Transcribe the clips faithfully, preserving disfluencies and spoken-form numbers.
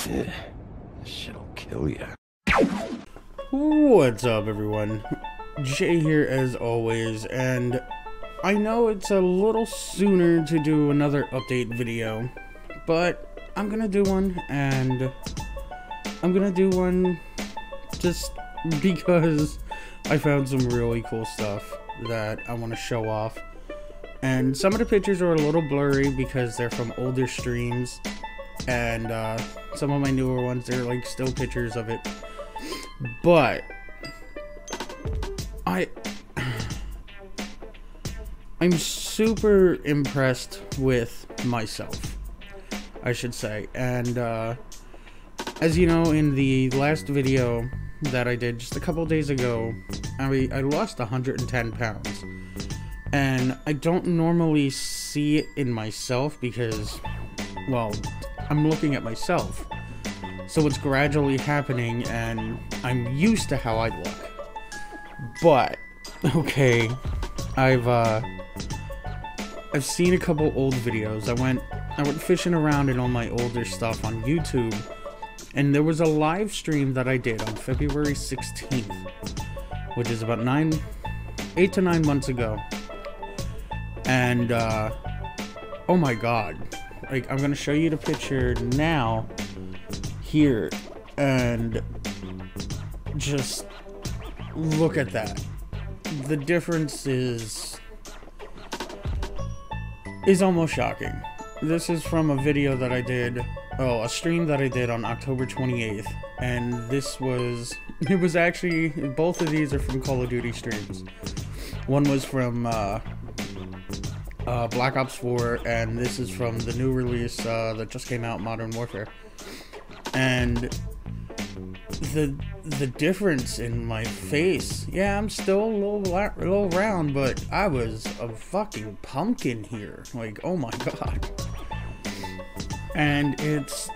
Shit. This shit'll kill you. What's up, everyone? Jay here as always, and I know it's a little sooner to do another update video, but I'm gonna do one, and I'm gonna do one just because I found some really cool stuff that I want to show off. And some of the pictures are a little blurry because they're from older streams, and uh, some of my newer ones, they're like still pictures of it. But I I'm super impressed with myself, I should say. And uh, as you know, in the last video that I did just a couple days ago, I, I lost one hundred ten pounds, and I don't normally see it in myself because, well, I'm looking at myself, so it's gradually happening, and I'm used to how I look. But okay, I've uh, I've seen a couple old videos. I went I went fishing around in all my older stuff on YouTube, and there was a live stream that I did on February sixteenth, which is about nine, eight to nine months ago. And uh, oh my God, like, I'm gonna show you the picture now here, and just look at that. The difference is is almost shocking. This is from a video that I did, oh, a stream that I did on October twenty-eighth, and this was, it was actually, both of these are from Call of Duty streams. One was from uh, uh, Black Ops four, and this is from the new release uh, that just came out, Modern Warfare. And the the difference in my face, yeah, I'm still a little, la little round, but I was a fucking pumpkin here. Like, oh my God. And it's,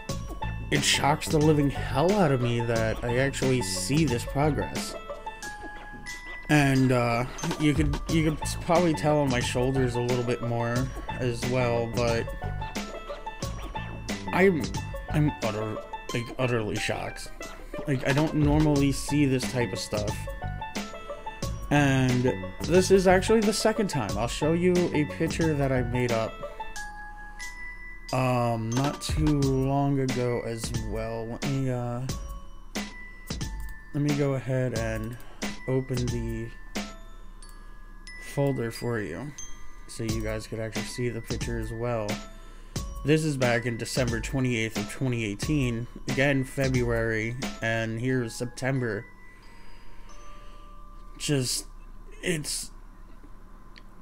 it shocks the living hell out of me that I actually see this progress. And uh, you could you could probably tell on my shoulders a little bit more as well, but I'm I'm utter. Like, utterly shocked. Like, I don't normally see this type of stuff, and this is actually the second time. I'll show you a picture that I made up um not too long ago as well. Let me uh let me go ahead and open the folder for you so you guys could actually see the picture as well. This is back in December twenty-eighth of twenty eighteen, again February, and here's September. Just, it's,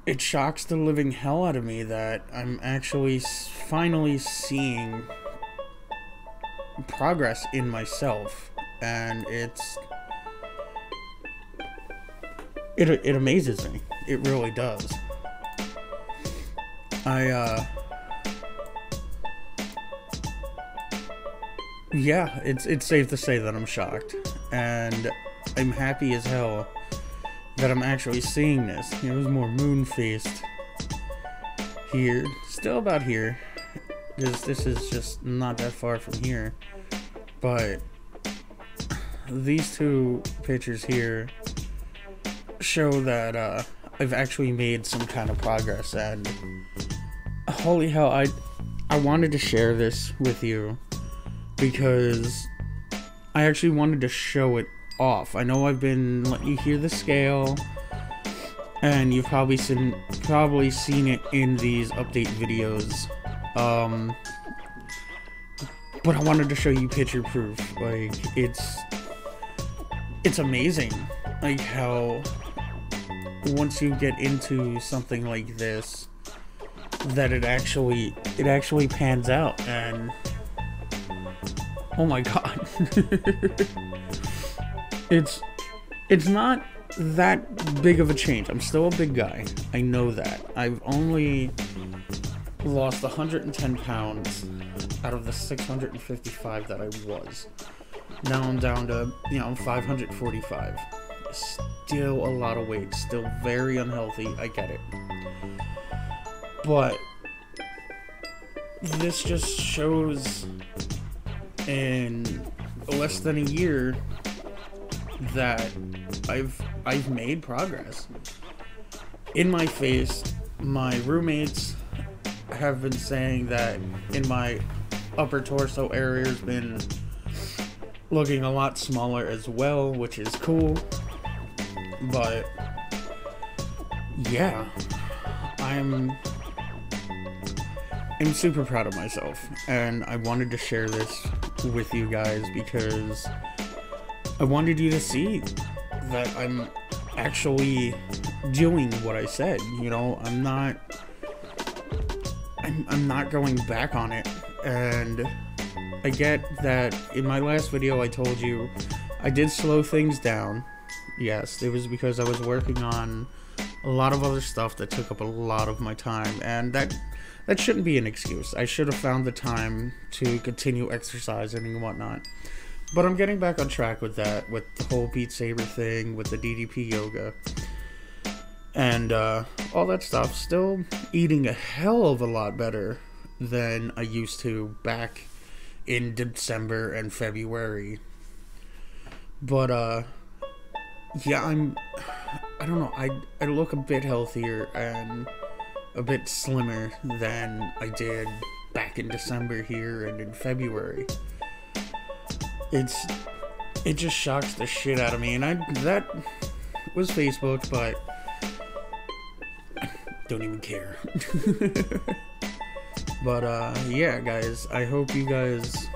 it shocks the living hell out of me that I'm actually finally seeing progress in myself, and it's, it, it amazes me, it really does. I, uh... yeah, it's it's safe to say that I'm shocked, and I'm happy as hell that I'm actually seeing this. It was more moon-faced here, still about here, because this is just not that far from here. But these two pictures here show that uh, I've actually made some kind of progress, and holy hell, I I wanted to share this with you, because I actually wanted to show it off. I know I've been letting you hear the scale, and you've probably seen probably seen it in these update videos, um, but I wanted to show you picture proof. Like, it's it's amazing, like, how once you get into something like this, that it actually it actually pans out. And oh my God. It's it's not that big of a change. I'm still a big guy. I know that. I've only lost one hundred ten pounds out of the six hundred fifty-five that I was. Now I'm down to, you know, five hundred forty-five. Still a lot of weight. Still very unhealthy. I get it. But this just shows in less than a year that I've I've made progress. In my face, my roommates have been saying that in my upper torso area has been looking a lot smaller as well, which is cool. But yeah, I'm I'm super proud of myself, and I wanted to share this with you guys because I wanted you to see that I'm actually doing what I said. You know, I'm not I'm, I'm not going back on it. And I get that in my last video I told you I did slow things down. Yes, it was because I was working on a lot of other stuff that took up a lot of my time, and that that shouldn't be an excuse. I should have found the time to continue exercising and whatnot. But I'm getting back on track with that, with the whole Beat Saber thing, with the D D P yoga, and uh, all that stuff. Still eating a hell of a lot better than I used to back in December and February. But uh, yeah, I'm, I don't know, I, I look a bit healthier and a bit slimmer than I did back in December here and in February. It's, it just shocks the shit out of me, and I, that was Facebook, but I don't even care. But, uh, yeah, guys, I hope you guys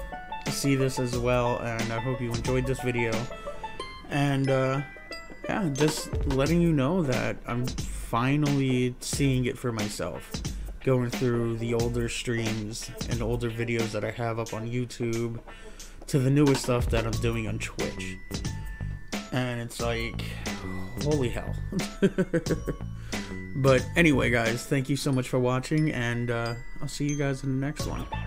see this as well, and I hope you enjoyed this video, and, uh, yeah, just letting you know that I'm finally seeing it for myself, going through the older streams and older videos that I have up on YouTube, to the newest stuff that I'm doing on Twitch. And it's like, holy hell. But anyway, guys, thank you so much for watching, and uh, I'll see you guys in the next one.